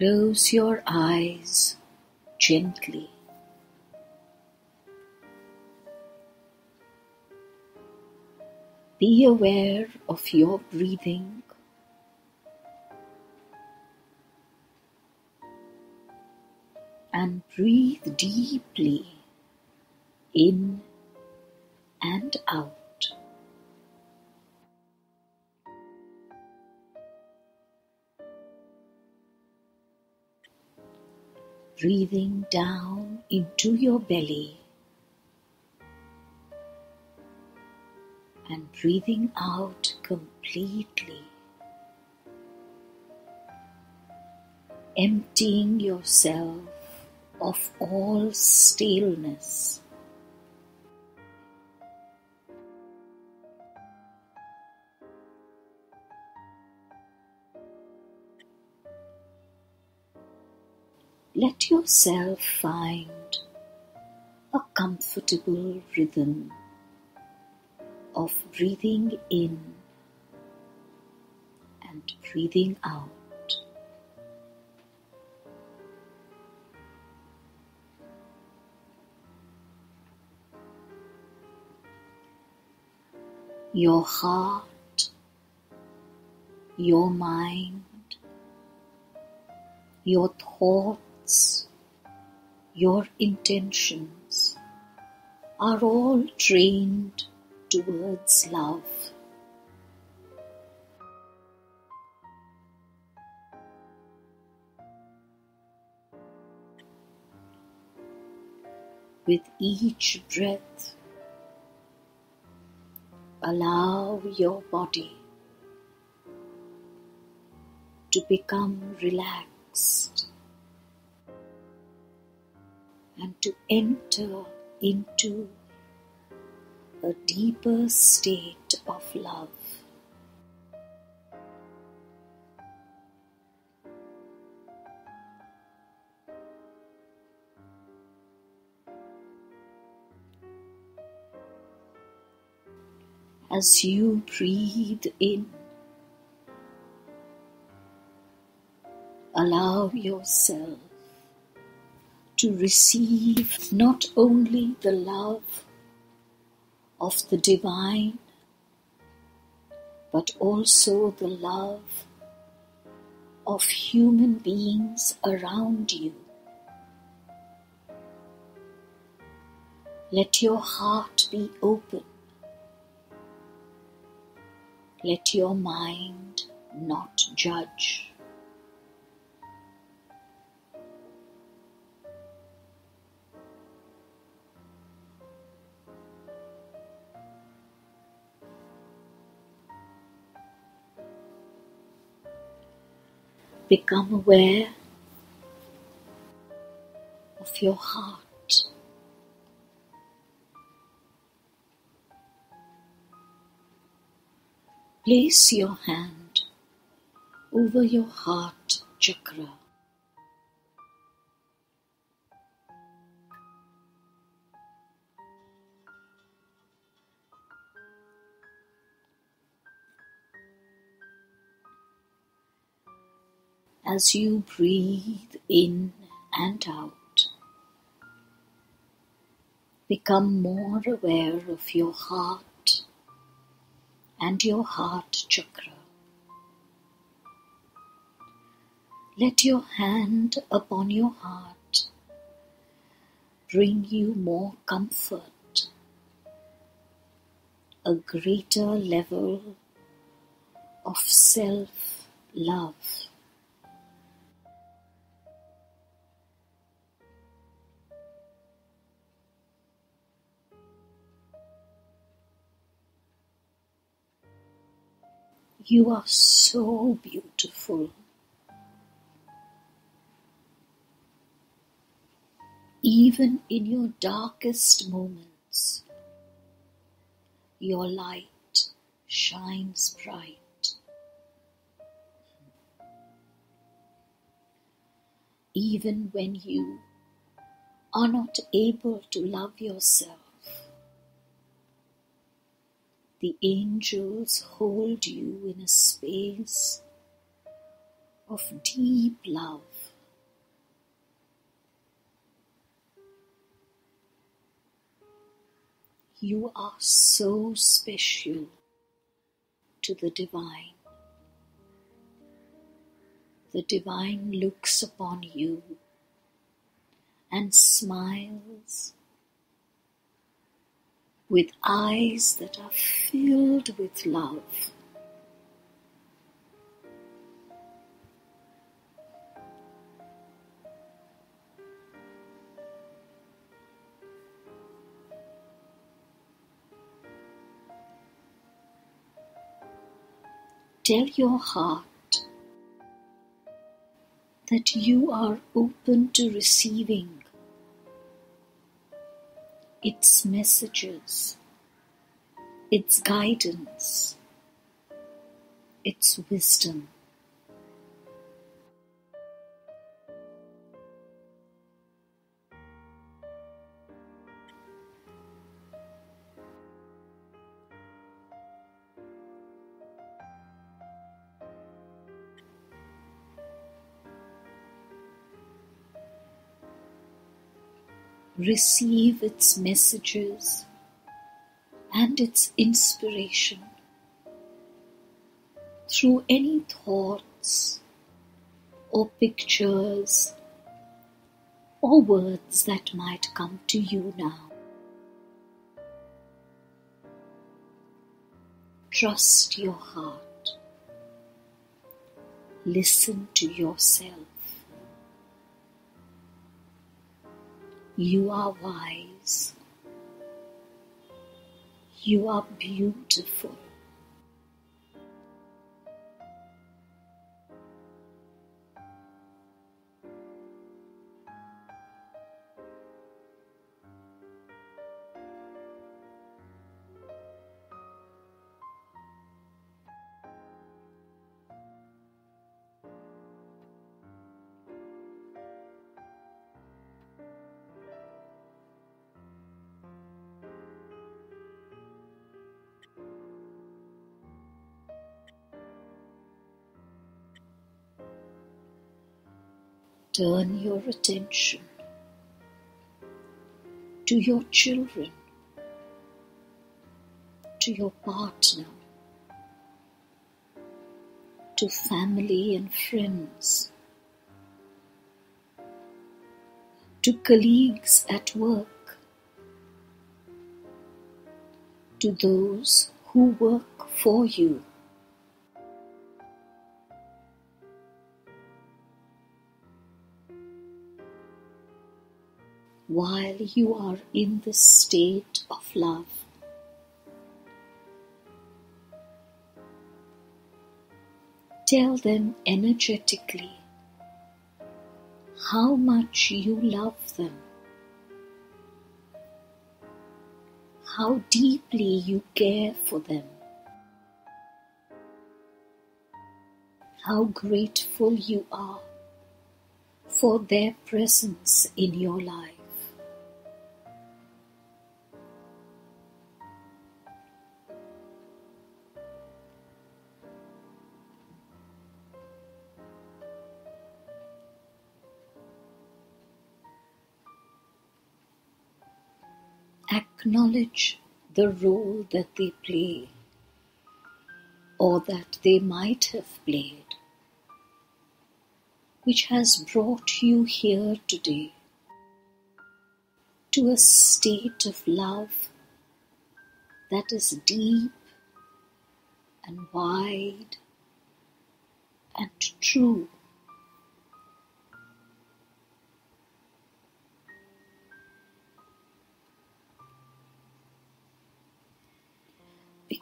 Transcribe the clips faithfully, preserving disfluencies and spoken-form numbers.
Close your eyes gently. Be aware of your breathing. And breathe deeply in and out. Breathing down into your belly and breathing out completely, emptying yourself of all staleness. Let yourself find a comfortable rhythm of breathing in and breathing out. Your heart, your mind, your thoughts, your intentions are all trained towards love. With each breath, allow your body to become relaxed and to enter into a deeper state of love. As you breathe in, allow yourself to receive not only the love of the divine, but also the love of human beings around you. Let your heart be open. Let your mind not judge. Become aware of your heart. Place your hand over your heart chakra. As you breathe in and out, become more aware of your heart and your heart chakra. Let your hand upon your heart bring you more comfort, a greater level of self-love. You are so beautiful. Even in your darkest moments, your light shines bright. Even when you are not able to love yourself, the angels hold you in a space of deep love. You are so special to the divine. The divine looks upon you and smiles with eyes that are filled with love. Tell your heart that you are open to receiving its messages, its guidance, its wisdom. Receive its messages and its inspiration through any thoughts or pictures or words that might come to you now. Trust your heart. Listen to yourself. You are wise. You are beautiful. Turn your attention to your children, to your partner, to family and friends, to colleagues at work, to those who work for you. While you are in this state of love, tell them energetically how much you love them, how deeply you care for them, how grateful you are for their presence in your life. Acknowledge the role that they play or that they might have played, which has brought you here today to a state of love that is deep and wide and true.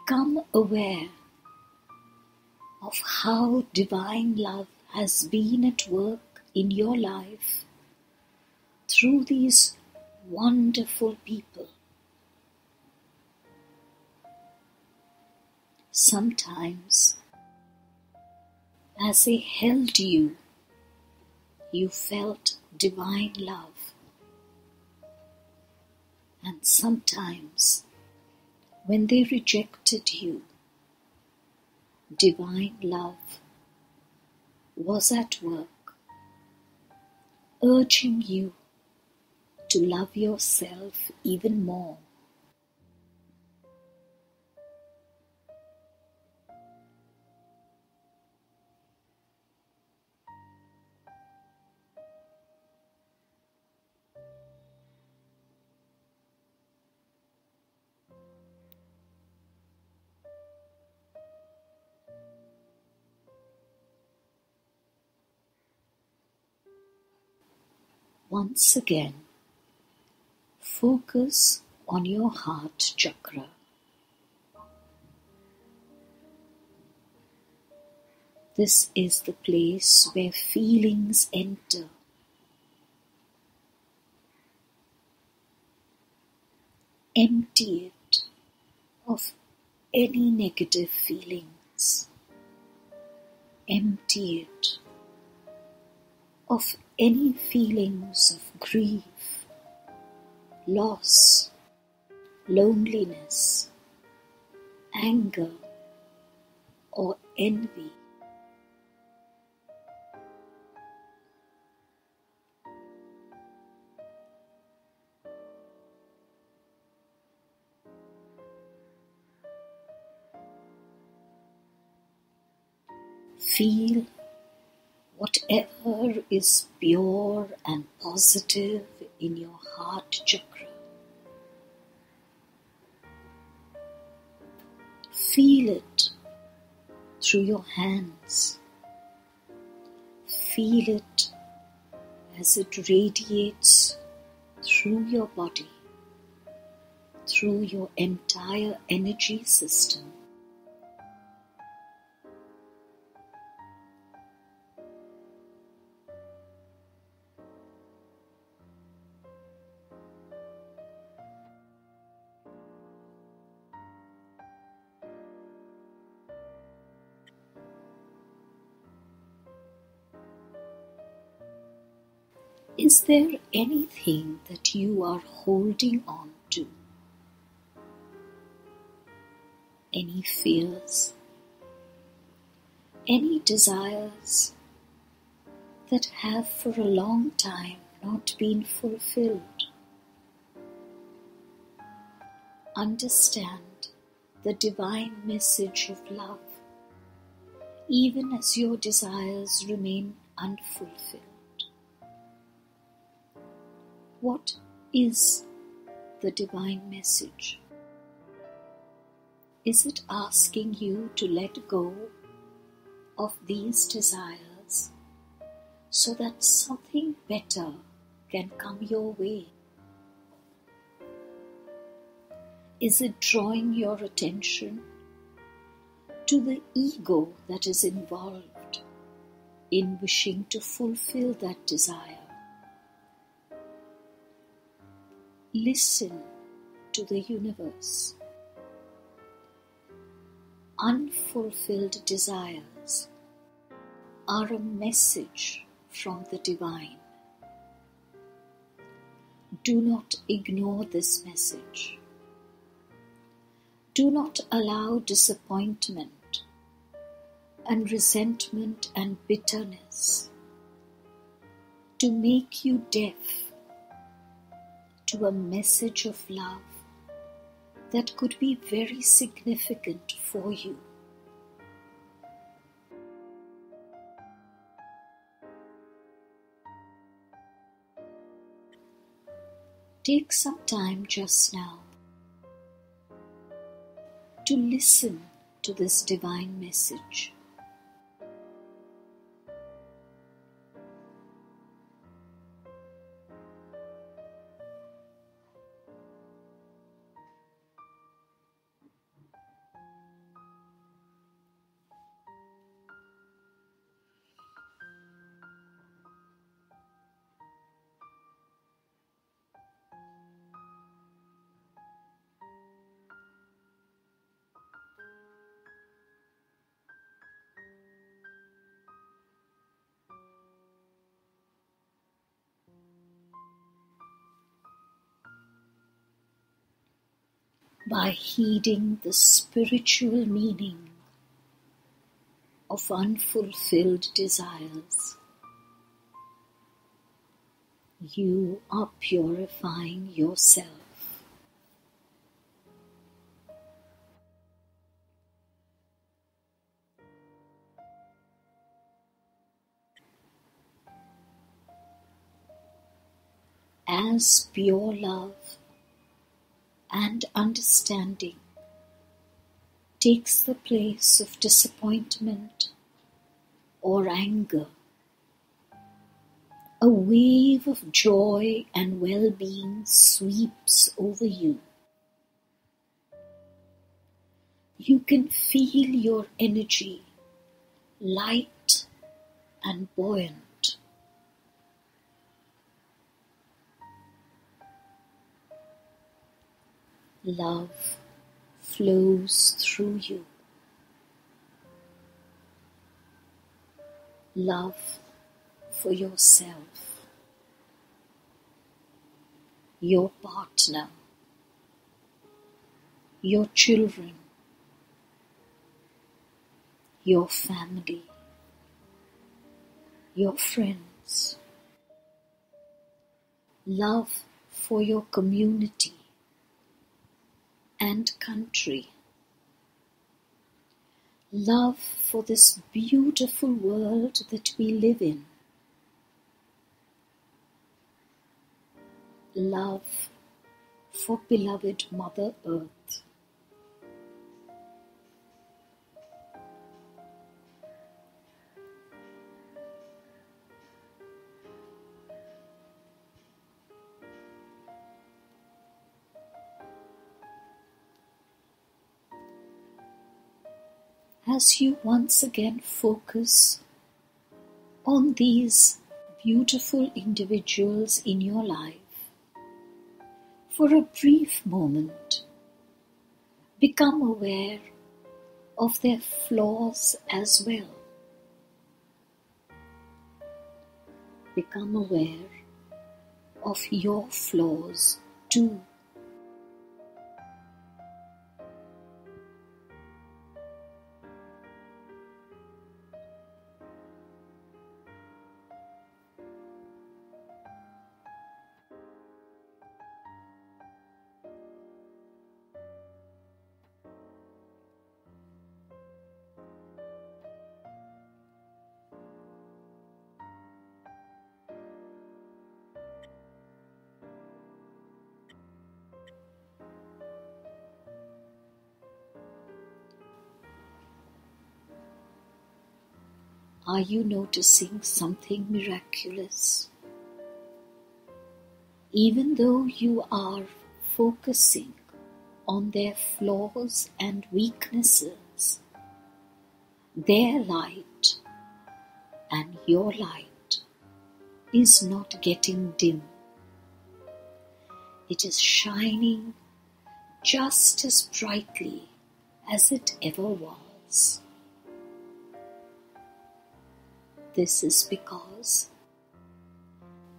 Become aware of how divine love has been at work in your life through these wonderful people. Sometimes, as they held you, you felt divine love, and sometimes when they rejected you, divine love was at work, urging you to love yourself even more, Once again, focus on your heart chakra. This is the place where feelings enter. Empty it of any negative feelings. Empty it of any feelings of grief, loss, loneliness, anger, or envy. Feel whatever is pure and positive in your heart chakra. Feel it through your hands. Feel it as it radiates through your body, through your entire energy system. Is there anything that you are holding on to? Any fears? Any desires that have for a long time not been fulfilled? Understand the divine message of love, even as your desires remain unfulfilled. What is the divine message? Is it asking you to let go of these desires so that something better can come your way? Is it drawing your attention to the ego that is involved in wishing to fulfill that desire? Listen to the universe. Unfulfilled desires are a message from the divine. Do not ignore this message. Do not allow disappointment and resentment and bitterness to make you deaf to a message of love that could be very significant for you. Take some time just now to listen to this divine message. By heeding the spiritual meaning of unfulfilled desires, you are purifying yourself. As pure love and understanding takes the place of disappointment or anger, a wave of joy and well-being sweeps over you. You can feel your energy light and buoyant. Love flows through you. Love for yourself, your partner, your children, your family, your friends. Love for your community and country. Love for this beautiful world that we live in. Love for beloved Mother Earth. As you once again focus on these beautiful individuals in your life, for a brief moment, become aware of their flaws as well. Become aware of your flaws too. Are you noticing something miraculous? Even though you are focusing on their flaws and weaknesses, their light and your light is not getting dim. It is shining just as brightly as it ever was. This is because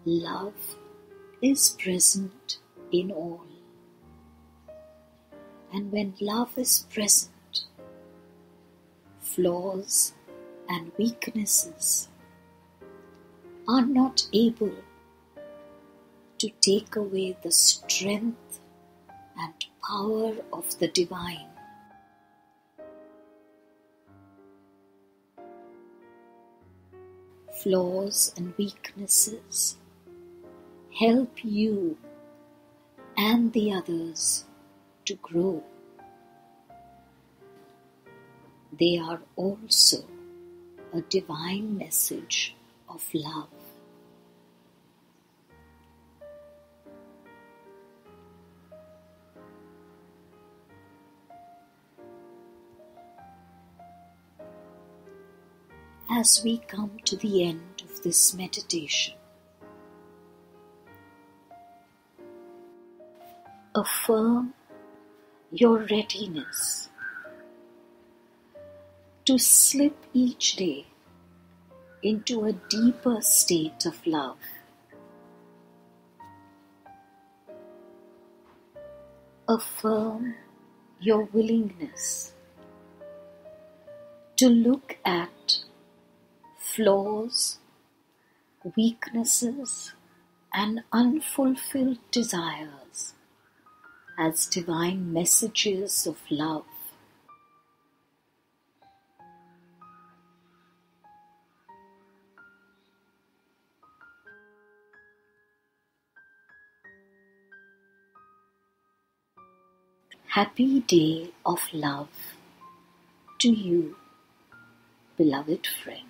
love is present in all. And when love is present, flaws and weaknesses are not able to take away the strength and power of the divine. Flaws and weaknesses help you and the others to grow. They are also a divine message of love. As we come to the end of this meditation, affirm your readiness to slip each day into a deeper state of love. Affirm your willingness to look at flaws, weaknesses, and unfulfilled desires as divine messages of love. Happy day of love to you, beloved friend.